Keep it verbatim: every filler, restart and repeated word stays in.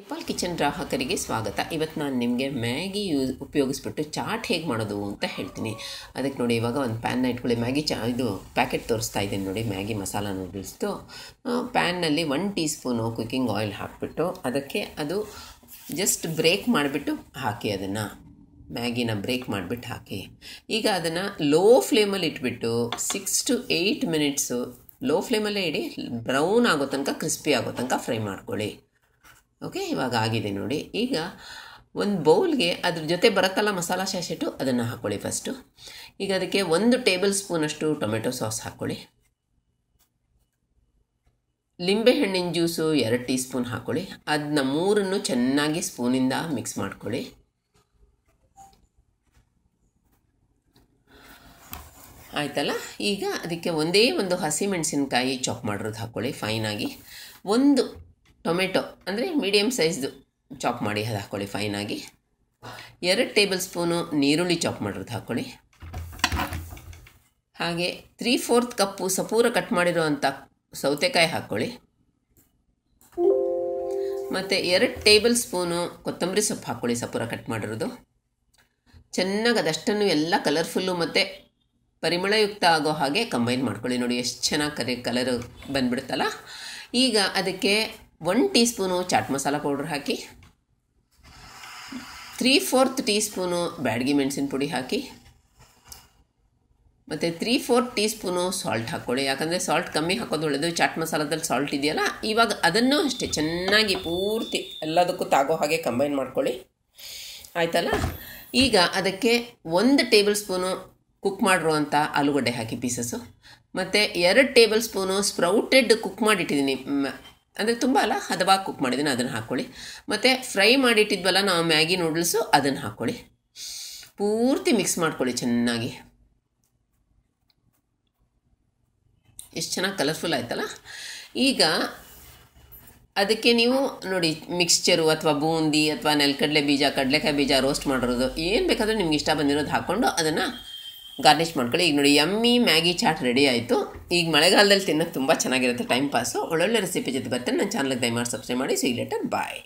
People kitchen ಗ್ರಾಹಕರಿಗೆ ಸ್ವಾಗತ। ಇವತ್ತು ನಾನು ನಿಮಗೆ ಮ್ಯಾಗಿ ಯೂಸ್ ಉಪಯೋಗಿಸ್ಬಿಟ್ಟು ಚಾಟ್ ಹೇಗೆ ಮಾಡೋದು ಅಂತ ಹೇಳ್ತೀನಿ। ಅದಕ್ಕೆ ನೋಡಿ ಇವಾಗ ಒಂದು ಪ್ಯಾನ್ ಇಟ್ಕೊಳ್ಳಿ, ಮ್ಯಾಗಿ ಚಾ ಇದು ಪ್ಯಾಕೆಟ್ ತೋರಿಸ್ತಾ ಇದ್ದೀನಿ ನೋಡಿ, ಮ್ಯಾಗಿ ಮಸಾಲಾ ನೂಡಲ್ಸ್ದು। ಪ್ಯಾನ್ನಲ್ಲಿ one teaspoon cooking oil ಹಾಕಿಬಿಟ್ಟು ಅದಕ್ಕೆ ಅದು ಜಸ್ಟ್ ಬ್ರೇಕ್ ಮಾಡಿಬಿಟ್ಟು ಹಾಕಿ, ಅದನ್ನು ಮ್ಯಾಗಿನ ಬ್ರೇಕ್ ಮಾಡಿಬಿಟ್ಟು ಹಾಕಿ। ಈಗ ಅದನ್ನು ಲೋ ಫ್ಲೇಮಲ್ಲಿ ಇಟ್ಬಿಟ್ಟು six to eight minutes low ಫ್ಲೇಮಲ್ಲೇ ಇಡಿ, ಬ್ರೌನ್ ಆಗೋ ತನಕ ಕ್ರಿಸ್ಪಿ ಆಗೋ ತನಕ ಫ್ರೈ ಮಾಡ್ಕೊಳ್ಳಿ। ಓಕೆ, ಇವಾಗ ಆಗಿದೆ ನೋಡಿ। ಈಗ ಒಂದು ಬೌಲ್ಗೆ ಅದ್ರ ಜೊತೆ ಬರುತ್ತಲ್ಲ ಮಸಾಲ ಶಾಶೆಟ್ಟು, ಅದನ್ನು ಹಾಕ್ಕೊಳ್ಳಿ ಫಸ್ಟು। ಈಗ ಅದಕ್ಕೆ ಒಂದು ಟೇಬಲ್ ಸ್ಪೂನಷ್ಟು ಟೊಮೆಟೊ ಸಾಸ್ ಹಾಕ್ಕೊಳ್ಳಿ, ಲಿಂಬೆಹಣ್ಣಿನ ಜ್ಯೂಸು ಎರಡು ಟೀ ಸ್ಪೂನ್ ಹಾಕ್ಕೊಳ್ಳಿ, ಅದನ್ನ ಮೂರನ್ನು ಚೆನ್ನಾಗಿ ಸ್ಪೂನಿಂದ ಮಿಕ್ಸ್ ಮಾಡ್ಕೊಳ್ಳಿ। ಆಯಿತಲ್ಲ, ಈಗ ಅದಕ್ಕೆ ಒಂದೇ ಒಂದು ಹಸಿಮೆಣಸಿನಕಾಯಿ ಚಾಪ್ ಮಾಡಿರೋದು ಹಾಕ್ಕೊಳ್ಳಿ ಫೈನಾಗಿ, ಒಂದು ಟೊಮೆಟೊ ಅಂದರೆ ಮೀಡಿಯಮ್ ಸೈಜ್ದು ಚಾಪ್ ಮಾಡಿ ಅದು ಹಾಕ್ಕೊಳ್ಳಿ ಫೈನಾಗಿ, ಎರಡು ಟೇಬಲ್ ಸ್ಪೂನು ನೀರುಳ್ಳಿ ಚಾಪ್ ಮಾಡಿರೋದು ಹಾಕ್ಕೊಳ್ಳಿ, ಹಾಗೆ ತ್ರೀ ಫೋರ್ತ್ ಕಪ್ಪು ಸಪೂರ ಕಟ್ ಮಾಡಿರೋ ಅಂಥ ಸೌತೆಕಾಯಿ ಹಾಕ್ಕೊಳ್ಳಿ, ಮತ್ತು ಎರಡು ಟೇಬಲ್ ಸ್ಪೂನು ಕೊತ್ತಂಬರಿ ಸೊಪ್ಪು ಹಾಕ್ಕೊಳ್ಳಿ ಸಪೂರ ಕಟ್ ಮಾಡಿರೋದು। ಚೆನ್ನಾಗಿ ಅದಷ್ಟನ್ನು ಎಲ್ಲ ಕಲರ್ಫುಲ್ಲು ಮತ್ತು ಪರಿಮಳಯುಕ್ತ ಆಗೋ ಹಾಗೆ ಕಂಬೈನ್ ಮಾಡ್ಕೊಳ್ಳಿ। ನೋಡಿ ಎಷ್ಟು ಚೆನ್ನಾಗಿ ಕರಿ ಕಲರು ಬಂದ್ಬಿಡುತ್ತಲ್ಲ। ಈಗ ಅದಕ್ಕೆ one teaspoon chaat masala powder ಹಾಕಿ, three fourth teaspoon Byadgi ಮೆಣಸಿನ ಪುಡಿ ಹಾಕಿ, ಮತ್ತು three fourth teaspoon salt ಹಾಕ್ಕೊಳ್ಳಿ, ಯಾಕಂದರೆ ಸಾಲ್ಟ್ ಕಮ್ಮಿ ಹಾಕೋದು ಒಳ್ಳೆಯದು, ಚಾಟ್ ಮಸಾಲದಲ್ಲಿ ಸಾಲ್ಟ್ ಇದೆಯಲ್ಲ। ಇವಾಗ ಅದನ್ನು ಅಷ್ಟೇ ಚೆನ್ನಾಗಿ ಪೂರ್ತಿ ಎಲ್ಲದಕ್ಕೂ ತಾಗೋ ಹಾಗೆ ಕಂಬೈನ್ ಮಾಡ್ಕೊಳ್ಳಿ, ಆಯಿತಲ್ಲ। ಈಗ ಅದಕ್ಕೆ ಒಂದು ಟೇಬಲ್ ಸ್ಪೂನು ಕುಕ್ ಮಾಡಿರುವಂಥ ಆಲೂಗಡ್ಡೆ ಹಾಕಿ ಪೀಸಸ್ಸು, ಮತ್ತು ಎರಡು ಟೇಬಲ್ ಸ್ಪೂನು ಸ್ಪ್ರೌಟೆಡ್ ಕುಕ್ ಮಾಡಿಟ್ಟಿದ್ದೀನಿ, ಅಂದರೆ ತುಂಬ ಅಲ್ಲ ಹದವಾಗಿ ಕುಕ್ ಮಾಡಿದ್ದೀನಿ, ಅದನ್ನು ಹಾಕ್ಕೊಳ್ಳಿ। ಮತ್ತು ಫ್ರೈ ಮಾಡಿಟ್ಟಿದ್ವಲ್ಲ ನಾವು ಮ್ಯಾಗಿ ನೂಡಲ್ಸು, ಅದನ್ನು ಹಾಕ್ಕೊಳ್ಳಿ, ಪೂರ್ತಿ ಮಿಕ್ಸ್ ಮಾಡ್ಕೊಳ್ಳಿ ಚೆನ್ನಾಗಿ। ಎಷ್ಟು ಚೆನ್ನಾಗಿ ಕಲರ್ಫುಲ್ ಆಯ್ತಲ್ಲ। ಈಗ ಅದಕ್ಕೆ ನೀವು ನೋಡಿ ಮಿಕ್ಸ್ಚರು ಅಥವಾ ಬೂಂದಿ ಅಥವಾ ನೆಲಕಡಲೆ ಬೀಜ, ಕಡಲೆಕಾಯಿ ಬೀಜ ರೋಸ್ಟ್ ಮಾಡಿರೋದು ಏನು ಬೇಕಾದರೂ ನಿಮ್ಗೆ ಇಷ್ಟ ಬಂದಿರೋದು ಹಾಕ್ಕೊಂಡು ಅದನ್ನು ಗಾರ್ನಿಷ್ ಮಾಡ್ಕೊಳ್ಳಿ। ಈಗ ನೋಡಿ ಯಮ್ಮಿ ಮ್ಯಾಗಿ ಚಾಟ್ ರೆಡಿ ಆಯಿತು। ಈಗ ಮಳೆಗಾಲದಲ್ಲಿ ತಿನ್ನೋಕ್ಕೆ ತುಂಬ ಚೆನ್ನಾಗಿರುತ್ತೆ, ಟೈಮ್ ಪಾಸು ಒಳ್ಳೊಳ್ಳೆ ರೆಸಿಪಿ ಜೊತೆ ಬರ್ತೇನೆ। ನನ್ನ ಚಾನಲ್ಗೆ ದಯಮಾಡಿ ಸಬ್ಸ್ಕ್ರೈಬ್ ಮಾಡಿ. See you later, bye.